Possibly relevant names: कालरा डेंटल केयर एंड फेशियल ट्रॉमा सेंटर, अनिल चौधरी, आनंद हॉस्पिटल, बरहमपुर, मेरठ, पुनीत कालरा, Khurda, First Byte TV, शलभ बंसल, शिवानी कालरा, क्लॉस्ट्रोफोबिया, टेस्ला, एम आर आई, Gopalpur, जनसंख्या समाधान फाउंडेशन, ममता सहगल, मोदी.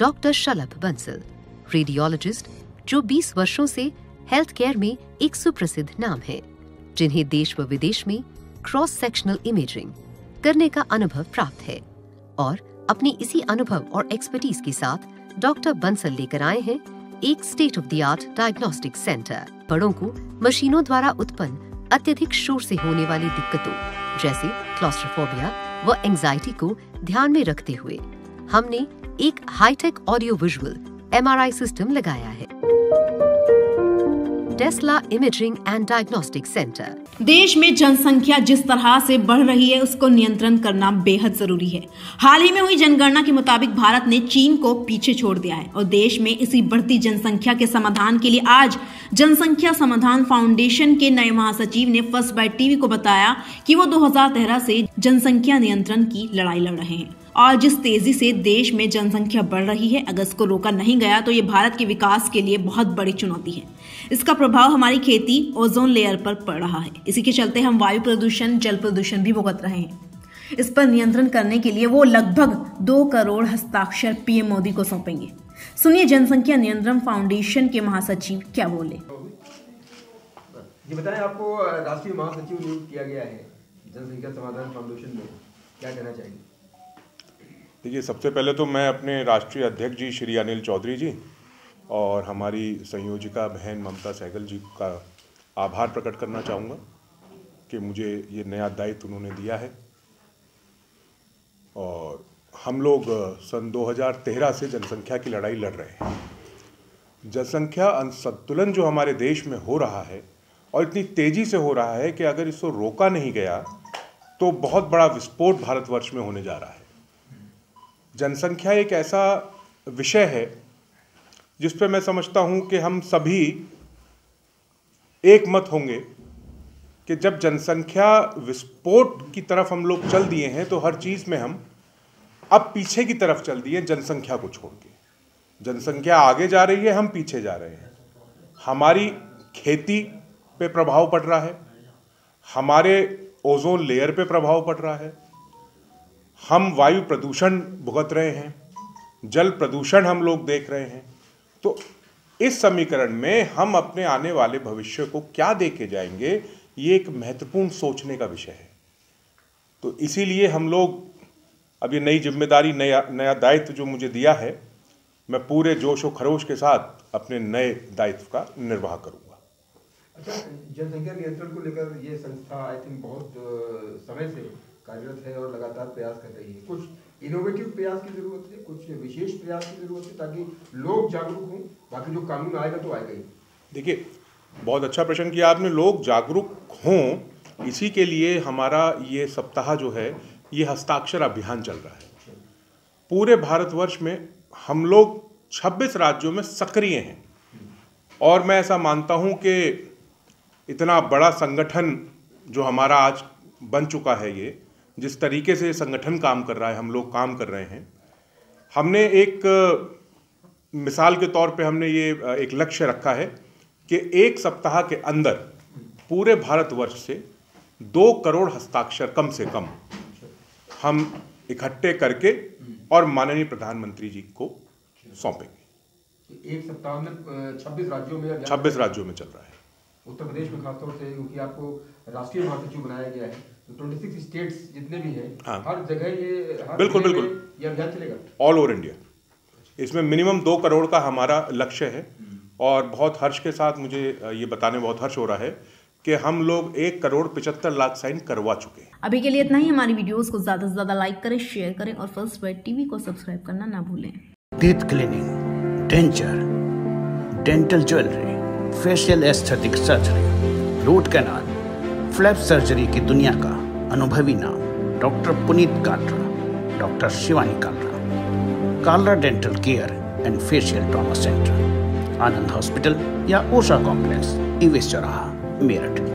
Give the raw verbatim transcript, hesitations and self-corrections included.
Doctor शलभ बंसल, radiologist जो बीस वर्षों से हेल्थ केयर में एक सुप्रसिद्ध नाम है, जिन्हें देश व विदेश में क्रॉस सेक्शनल इमेजिंग करने का अनुभव प्राप्त है। और अपने इसी अनुभव और एक्सपर्टीज के साथ डॉक्टर बंसल लेकर आए हैं एक state of the art diagnostic centre, बड़ों को मशीनों द्वारा उत्पन्न अत्यधिक शोर से होने वाली दिक्कतों जैसे क्लॉस्ट्रोफोबिया व एंजाइटी को ध्यान में रखते हुए हमने एक hi tech audio visual एम आर आई system लगाया है। टेस्ला imaging and diagnostic centre. देश में जनसंख्या जिस तरह से बढ़ रही है उसको नियंत्रण करना बेहद जरूरी है। हाल ही में हुई जनगणना के मुताबिक भारत ने चीन को पीछे छोड़ दिया है और देश में इसी बढ़ती जनसंख्या के समाधान के लिए आज जनसंख्या समाधान फाउंडेशन के नए महासचिव ने फर्स्ट बाइट टीवी को बताया कि वो दो हजार तेरह से जनसंख्या नियंत्रण की लड़ाई लड़ रहे हैं और जिस तेजी से देश में जनसंख्या बढ़ रही है, अगर इसको रोका नहीं गया तो ये भारत के विकास के लिए बहुत बड़ी चुनौती है। इसका प्रभाव हमारी खेती, ओजोन लेयर पर पड़ रहा है। इसी के चलते हम वायु प्रदूषण, जल प्रदूषण भी भुगत रहे हैं। इस पर नियंत्रण करने के लिए वो लगभग दो करोड़ हस्ताक्षर पीएम मोदी को सौंपेंगे। सुनिए जनसंख्या नियंत्रण फाउंडेशन के महासचिव क्या बोले। ये बताएं, आपको राष्ट्रीय महासचिव नियुक्त किया गया है जनसंख्या समाधान फाउंडेशन में, क्या कहना चाहिए? देखिए, सबसे पहले तो मैं अपने राष्ट्रीय अध्यक्ष जी श्री अनिल चौधरी जी और हमारी संयोजिका बहन ममता सहगल जी का आभार प्रकट करना चाहूँगा कि मुझे ये नया दायित्व उन्होंने दिया है। और हम लोग सन दो हजार तेरह से जनसंख्या की लड़ाई लड़ रहे हैं। जनसंख्या असंतुलन जो हमारे देश में हो रहा है और इतनी तेज़ी से हो रहा है कि अगर इसको रोका नहीं गया तो बहुत बड़ा विस्फोट भारतवर्ष में होने जा रहा है। जनसंख्या एक ऐसा विषय है जिस पर मैं समझता हूँ कि हम सभी एक मत होंगे कि जब जनसंख्या विस्फोट की तरफ हम लोग चल दिए हैं तो हर चीज़ में हम अब पीछे की तरफ चल दिए, जनसंख्या को छोड़ के। जनसंख्या आगे जा रही है, हम पीछे जा रहे हैं। हमारी खेती पे प्रभाव पड़ रहा है, हमारे ओजोन लेयर पे प्रभाव पड़ रहा है, हम वायु प्रदूषण भुगत रहे हैं, जल प्रदूषण हम लोग देख रहे हैं। तो इस समीकरण में हम अपने आने वाले भविष्य को क्या देके जाएंगे, ये एक महत्वपूर्ण सोचने का विषय है। तो इसीलिए हम लोग अब ये नई जिम्मेदारी, नया नया दायित्व जो मुझे दिया है, मैं पूरे जोश और खरोश के साथ अपने नए दायित्व का निर्वाह करूँगा। अच्छा, जनसंख्या नियंत्रण को लेकर ये संस्था आई थिंक बहुत समय से कार्यरत है और लगातार प्रयास कर रही है। कुछ इनोवेटिव प्रयास की जरूरत है, कुछ विशेष प्रयास की जरूरत है ताकि लोग जागरूक हों, बाकी जो कानून आएगा तो आएगा ही। देखिए, बहुत अच्छा प्रश्न किया आपने। लोग जागरूक हों, इसी के लिए हमारा ये सप्ताह जो है, ये हस्ताक्षर अभियान चल रहा है। पूरे भारतवर्ष में हम लोग छब्बीस राज्यों में सक्रिय हैं और मैं ऐसा मानता हूँ कि इतना बड़ा संगठन जो हमारा आज बन चुका है, ये जिस तरीके से संगठन काम कर रहा है, हम लोग काम कर रहे हैं। हमने एक मिसाल के तौर पे हमने ये एक लक्ष्य रखा है कि एक सप्ताह के अंदर पूरे भारतवर्ष से दो करोड़ हस्ताक्षर कम से कम हम इकट्ठे करके और माननीय प्रधानमंत्री जी को सौंपेंगे। एक सप्ताह में छब्बीस राज्यों में छब्बीस राज्यों में चल रहा है। उत्तर प्रदेश में खासतौर से, क्योंकि आपको राष्ट्रीय महासचिव बनाया गया है, छब्बीस स्टेट्स जितने भी हैं, हाँ, हर जगह ये हर बिल्कुल बिल्कुल ये अभियान चलेगा ऑल ओवर इंडिया। इसमें मिनिमम दो करोड़ का हमारा लक्ष्य है और बहुत हर्ष के साथ मुझे ये बताने बहुत हर्ष हो रहा है कि हम लोग एक करोड़ पिछहत्तर लाख साइन करवा चुके हैं। अभी के लिए इतना ही। हमारी वीडियोस को ज्यादा से ज्यादा लाइक करें, शेयर करें और फर्स्ट बाइट टीवी को सब्सक्राइब करना ना भूलें। Teeth cleaning, denture, dental jewellery, facial aesthetic surgery, root canal, flap surgery की दुनिया का अनुभवी नाम doctor पुनीत कालरा, doctor शिवानी कालरा, कालरा डेंटल केयर एंड फेशियल ट्रॉमा सेंटर, आनंद हॉस्पिटल या ओशा कॉम्प्लेक्स, इवेस चौराहा, मेरठ।